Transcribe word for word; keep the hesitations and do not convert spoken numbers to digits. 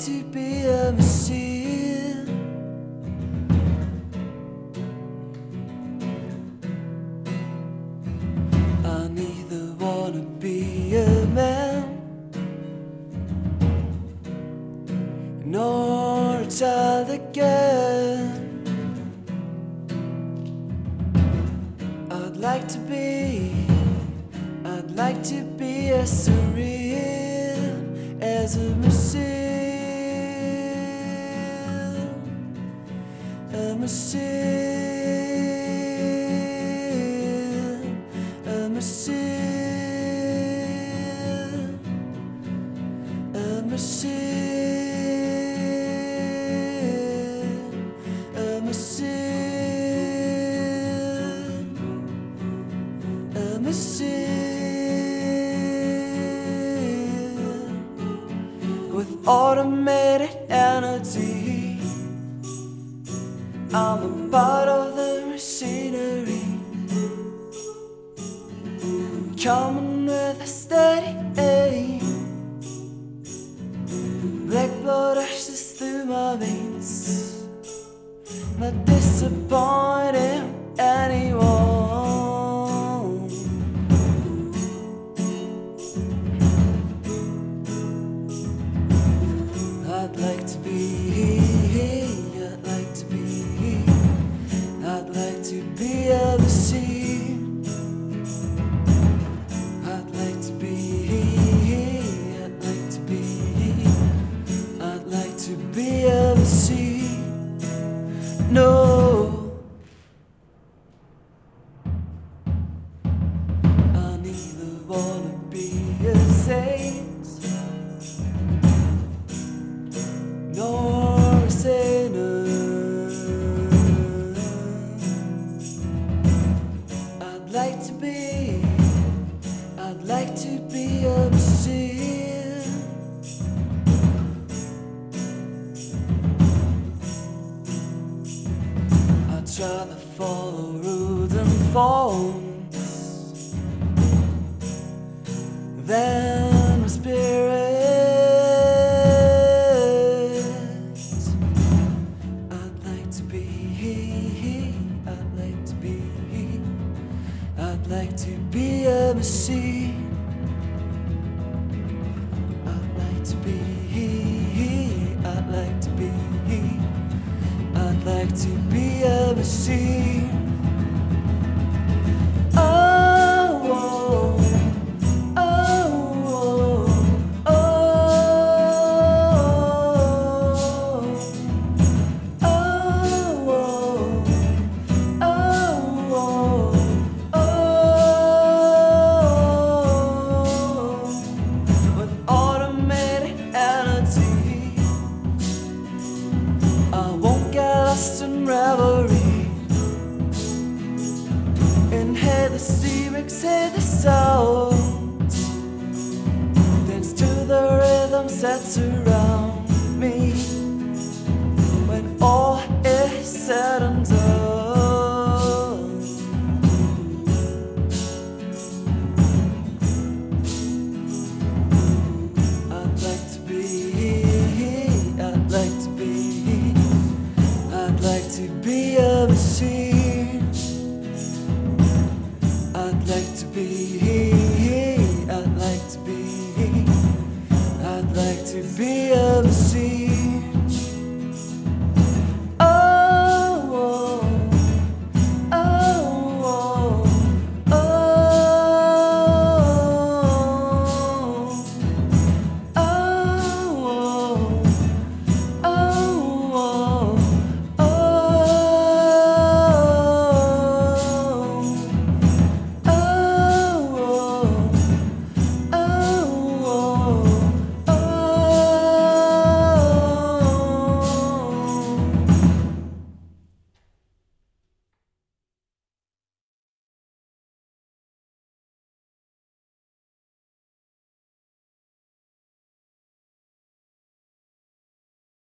to be a machine. I neither want to be a man nor a child again. I'd like to be, I'd like to be a surreal as a machine, a machine, a machine, a machine, a machine, a machine. With automated energy, I'm a part of the machinery, coming with a steady aim. Black blood rushes through my veins, not disappointing anyone. I'd like to be, I'd like to be, I'd like to be a machine. I'd like to be, I'd like to be, I'd like to be a machine. No, I neither wanna be a saint nor a sinner. I'd like to be, I'd like to be a machine. I'd rather follow rules and forms than my spirit. I'd like to be a machine. I'd like to be, I'd like to be, I'd like to be a machine. And revelry, inhale the steam, exhale the sound, dance to the rhythm, set to right.